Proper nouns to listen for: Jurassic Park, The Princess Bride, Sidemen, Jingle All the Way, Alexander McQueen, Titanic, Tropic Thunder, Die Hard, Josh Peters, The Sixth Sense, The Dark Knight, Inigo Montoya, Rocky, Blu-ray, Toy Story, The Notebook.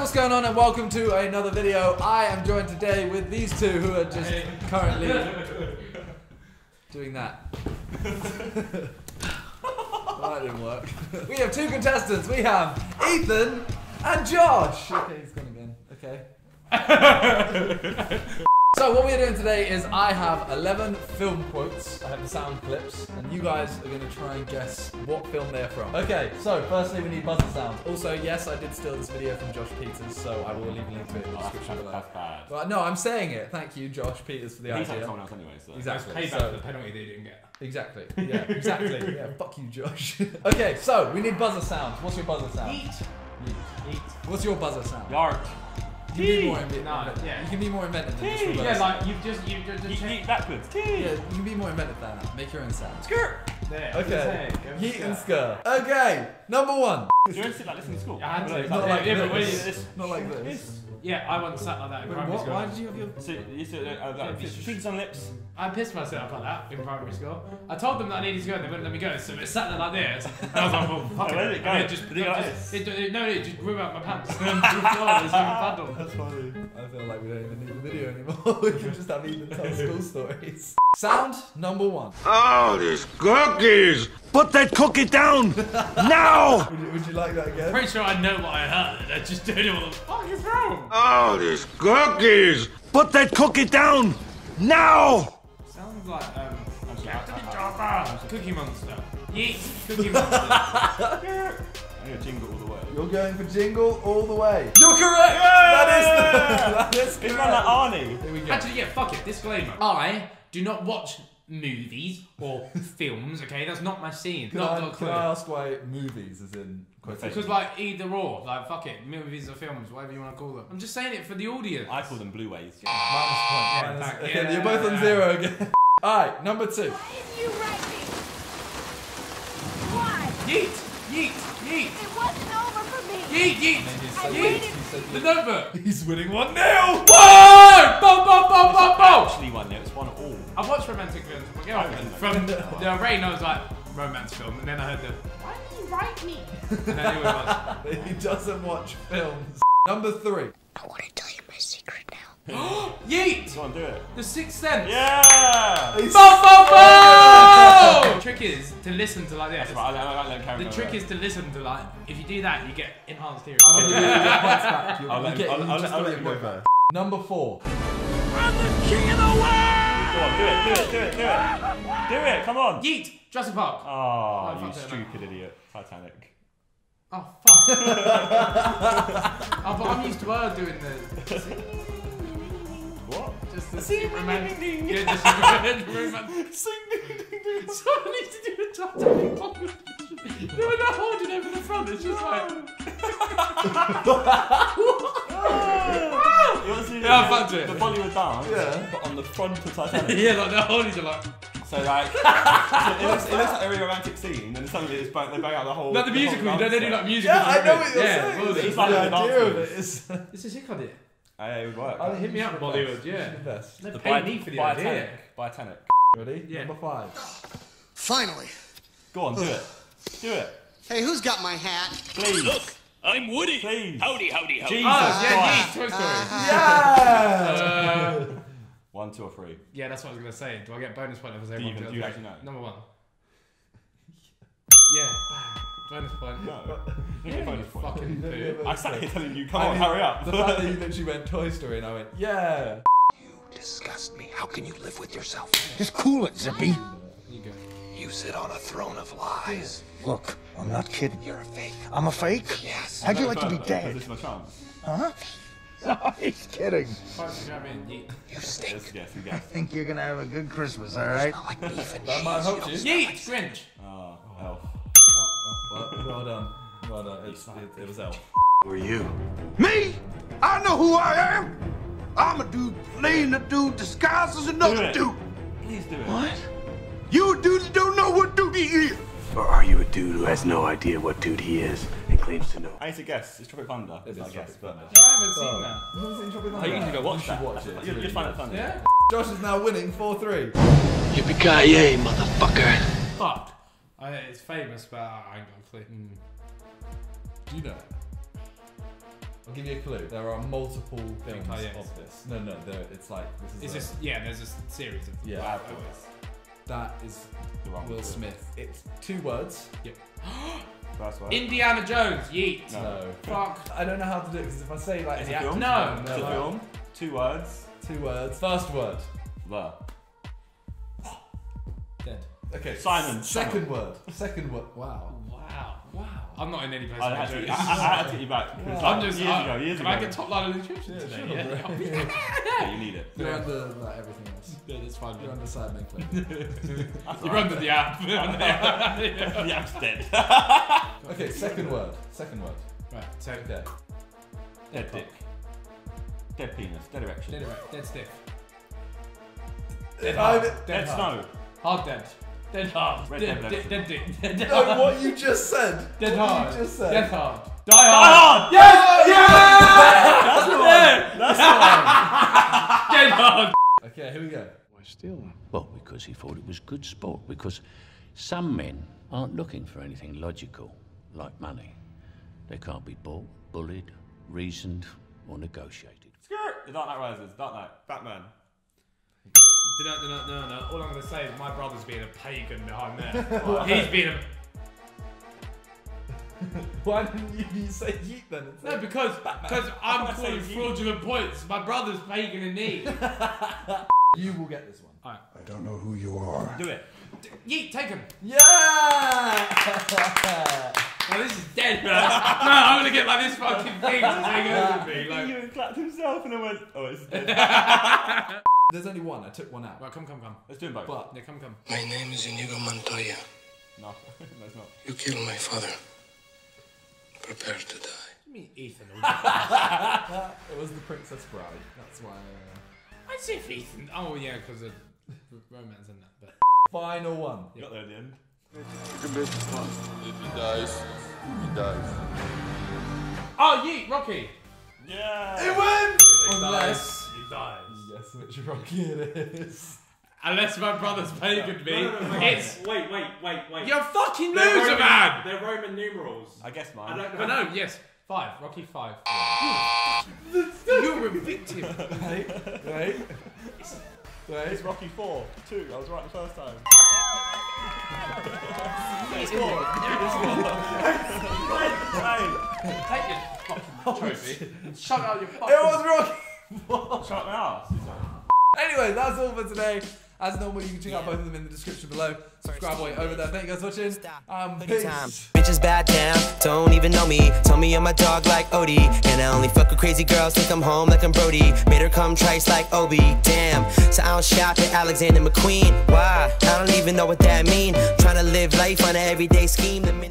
what's going on, and welcome to another video. I am joined today with these two who are just currently doing that. Well, that didn't work. We have two contestants. We have Ethan and Josh. Okay, he's gone again. Okay. So what we're doing today is I have 11 film quotes, I have the sound clips, and you guys are going to try and guess what film they're from. Okay, so firstly we need buzzer sounds. Also, yes, I did steal this video from Josh Peters, so I will leave a link to it in the description below. That's bad. Well, no, I'm saying it. Thank you, Josh Peters, for the idea. He's had someone else anyway, so... Exactly. Pay back for the penalty they didn't get. Exactly. Yeah, exactly. Yeah, fuck you, Josh. Okay, so we need buzzer sounds. What's your buzzer sound? Eat. Eat. What's your buzzer sound? Yark. You can be more inventive. You can be more inventive than just reverse. Yeah, like you just yeet backwards. Yeah, you can be more inventive than that. Make your own sound. Skr. There. Okay. Yeet and skr. Okay. Number one. You don't sit like this in school. Yeah, not like this. Yeah, I once sat like that in primary school. Why did you have your? So you sit like that. Fingers on lips. I pissed myself like that in primary school. I told them that I needed to go and they wouldn't let me go, so it sat there like this. And I was like, well, fuck it. Where did it go? And it just grew out my pants. That's funny. I feel like we don't even need the video anymore. We can just have even tell school stories. Sound number one. Oh, these cookies! Put that cookie down! Now! Would you like that again? Pretty sure I know what I heard. I just don't know what the fuck is wrong. Oh, these cookies! Put that cookie down! Now! Sounds like, Cookie Monster. Yeet! Cookie Monster. I'm going Jingle All the Way. You're going for Jingle All the Way. You're correct! Yeah! That is correct. It's not like Arnie. Here we go. Actually, yeah, fuck it. Disclaimer. I do not watch movies or films, okay? That's not my scene. Can I ask why movies is in quotation? Because, like, either or. Like, fuck it. Movies or films, whatever you want to call them. I'm just saying it for the audience. I call them Blu-rays. Yeah. Minus point. Yeah. Okay, you're both on zero again. Alright, number two. Why are you writing? Why? Yeet! Yeet! Yeet! It wasn't over for me! Yeet! Yeet! Yeet! The Notebook! He's winning 1-0! Whoa! Bo! Bo! Bo! Bo! Bo! Actually 1-0, it's 1-all. I watched romantic films with my girlfriend. From the rain I was like, romance film, and then I heard the... Why did you write me? And then he was like... He doesn't watch films. Number 3. I want to tell you my secret now. Yeet! Go on, do it. The Sixth Sense! Yeah! Bo! Bo! Bo! The trick is to listen to like this. The trick is to listen to like, if you do that, you get enhanced hearing. I'll let you go first. Number 4. I'm the king of the world! Go on, do it. Do it, come on. Yeet, Jurassic Park. Oh, you stupid idiot. Titanic. Oh, fuck. Oh, but I'm used to her doing the... What? Just the sing ding ding. Someone needs to do a Titanic competition. No, we're not holding over the front, it's just like... Yeah, I fucked it. The Bollywood dance, yeah. But on the front of Titanic. Yeah, like they're holding you like... So like, it looks like a really romantic scene, and suddenly it's they bang out the whole... Like the musical, they do like musical. Yeah, I know what you're saying. It's like the idea of it is... This is sick on it. It would work. Oh, hit me up, Bollywood, yeah. They pay me for the idea. Titanic. Ready? Yeah. Number 5. Finally. Go on, do it. Do it. Hey, who's got my hat? Please. Look, I'm Woody. Please. Howdy, howdy, howdy. Jesus Christ. Toy Story. Yeah! 1, 2, or 3. Yeah, that's what I was going to say. Do I get bonus point if I say 1, 2, or 3? Do you actually know? Number 1. Yeah. Bonus point. No. Yeah, bonus point. Fucking dude. I sat here telling you, come on, hurry up. The fact that you literally went Toy Story and I went, yeah. You disgust me. How can you live with yourself? Just cool it, Zippy. You go. You sit on a throne of lies. Look, I'm not kidding. You're a fake. I'm a fake? Yes. How'd you like to be dead? Huh? No, he's kidding. You stink. I think you're gonna have a good Christmas, alright? Like beef and cheese. Yeet! Grinch! Oh, elf. Well done. Well done. It was Elf. Who are you? Me? I know who I am! I'm a dude playing a dude disguised as another dude! Please do it. What? You a dude that don't know what dude he is! Or are you a dude who has no idea what dude he is and claims to know? I need to guess. It's Tropic Thunder. It's Tropic Thunder. Yeah, I haven't seen that. You haven't seen Tropic Thunder? You need to go watch that. You'll find it funny. Yeah? Josh is now winning 4-3. Yippee-ki-yay, motherfucker. Fuck. It's famous, but I ain't got a clue. Do you know it? I'll give you a clue. There are multiple films of this. No, no, it's like this is. It's just yeah. There's a series of yeah. Wow, afterwards. That is the wrong Will Smith. It's 2 words. Yep. Indiana Jones. Yeet. No. Fuck. I don't know how to do it because if I say like the film? No. It's a film. 2 words. 2 words. First word. The. Dead. Okay. Simon. Second word. Second word. Wow. Wow. Wow. I'm not in any place. I had to get you back. Yeah. I'm just. Years ago. Can I get top line of nutrition today? Yeah. Sure, yeah. Yeah, you need it. You're under like, everything else. Yeah, that's fine. You're under Sidemen Club. You're under the app. The app's dead. Okay, second word. Second word. Right. So dead. Dead dick. Dead penis. Dead erection. Dead erection. Dead stiff. Dead hard. Dead snow. Hard dead. Dead hard. Dead dick. No, what you just said. Dead hard. Dead hard. Die hard. Die hard. Yes! Yes! That's the one. That's the one. Dead hard. Okay, here we go. Why steal him? Well, because he thought it was good sport. Because some men aren't looking for anything logical, like money. They can't be bought, bullied, reasoned, or negotiated. Skirt. The Dark Knight Rises. Dark Knight. Batman. No. All I'm going to say is my brother's being a pagan behind there. Well, he's being a... Why didn't you say yeet then? No, because I'm calling fraudulent points. My brother's pagan in need. You will get this one. All right. I don't know who you are. Do it. Yeet, take him. Yeah! Well, this is dead, man. No, I'm going to get like this fucking thing to take over me. Like... He even clapped himself and I went, oh, it's dead. There's only one. I took one out. Right, come. Let's do them both. But, yeah, come. My name is Inigo Montoya. No, that's not. You killed my father. Prepare to die. What do you mean, Ethan? It was The Princess Bride. That's why. I'd say for Ethan. Oh yeah, because of romance and that. But final one. You got there at the end. If he dies, he dies. Oh, yeet, Rocky. Yeah. It wins. Unless he dies. Yes, which Rocky it is. Unless my brother's pagan me. No. It's... Wait. You're a fucking loser, man! They're Roman numerals. I guess mine. I don't know. But no, yes. 5. Rocky 5. Yeah. You're a victim. Right. It's Rocky 4. 2. I was right the first time. It's 4. Take your fucking trophy. Shut out your fucking... It was Rocky! Shut my ass. Anyway, that's all for today. As normal, you can check out both of them in the description below. Subscribe while you're over there. Thank you guys for watching. Peace. Bitches bad now, don't even know me. Tell me I'm a dog like Odie. And I only fuck with crazy girls, take them home like I'm Brody. Made her come trice like Obi. Damn, so I don't shop at Alexander McQueen. Why? I don't even know what that mean. Trying to live life on an everyday scheme. The minute